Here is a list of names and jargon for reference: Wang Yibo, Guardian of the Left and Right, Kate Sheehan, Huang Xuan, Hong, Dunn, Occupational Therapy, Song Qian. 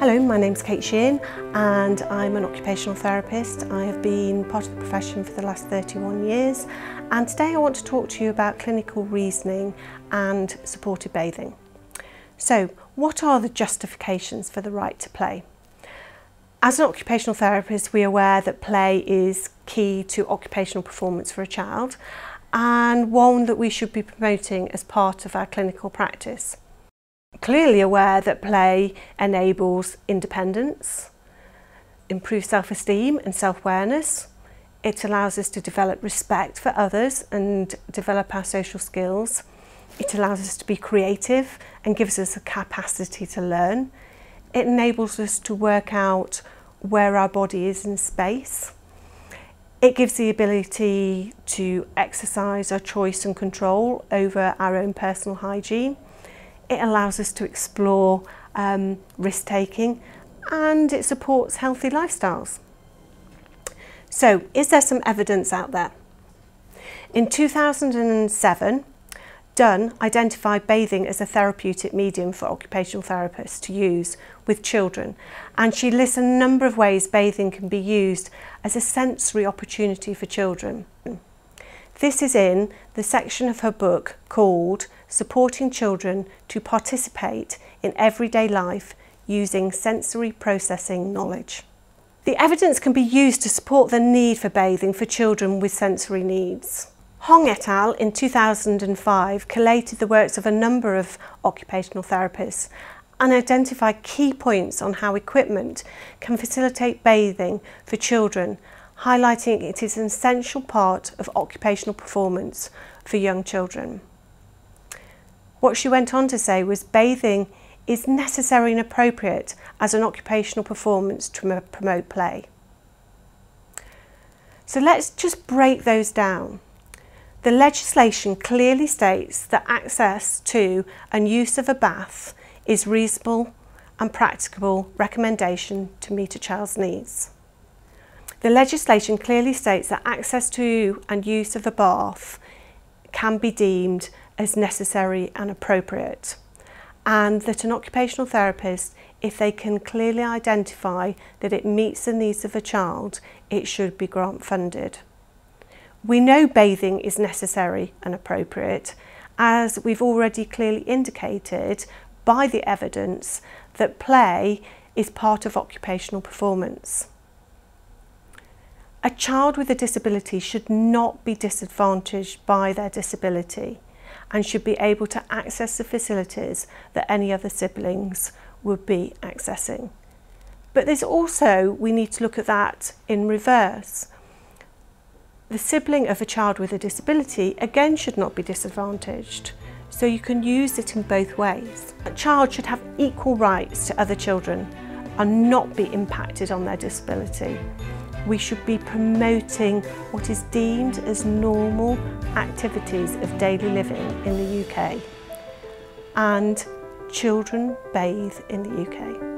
Hello, my name's Kate Sheehan and I'm an occupational therapist. I have been part of the profession for the last 31 years and today I want to talk to you about clinical reasoning and supported bathing. So, what are the justifications for the right to play? As an occupational therapist, we are aware that play is key to occupational performance for a child and one that we should be promoting as part of our clinical practice. Clearly aware that play enables independence, improves self-esteem and self-awareness. It allows us to develop respect for others and develop our social skills. It allows us to be creative and gives us a capacity to learn. It enables us to work out where our body is in space. It gives the ability to exercise our choice and control over our own personal hygiene. It allows us to explore risk-taking and it supports healthy lifestyles. So, is there some evidence out there? In 2007, Dunn identified bathing as a therapeutic medium for occupational therapists to use with children, and she lists a number of ways bathing can be used as a sensory opportunity for children. This is in the section of her book called Supporting Children to Participate in Everyday Life Using Sensory Processing Knowledge. The evidence can be used to support the need for bathing for children with sensory needs. Hong et al. In 2005 collated the works of a number of occupational therapists and identified key points on how equipment can facilitate bathing for children, highlighting it is an essential part of occupational performance for young children. What she went on to say was bathing is necessary and appropriate as an occupational performance to promote play. So let's just break those down. The legislation clearly states that access to and use of a bath is a reasonable and practicable recommendation to meet a child's needs. The legislation clearly states that access to and use of a bath can be deemed as necessary and appropriate, and that an occupational therapist, if they can clearly identify that it meets the needs of a child, it should be grant funded. We know bathing is necessary and appropriate, as we've already clearly indicated by the evidence that play is part of occupational performance. A child with a disability should not be disadvantaged by their disability and should be able to access the facilities that any other siblings would be accessing. But there's also, we need to look at that in reverse. The sibling of a child with a disability, again, should not be disadvantaged. So you can use it in both ways. A child should have equal rights to other children and not be impacted on their disability. We should be promoting what is deemed as normal activities of daily living in the UK. And children bathe in the UK.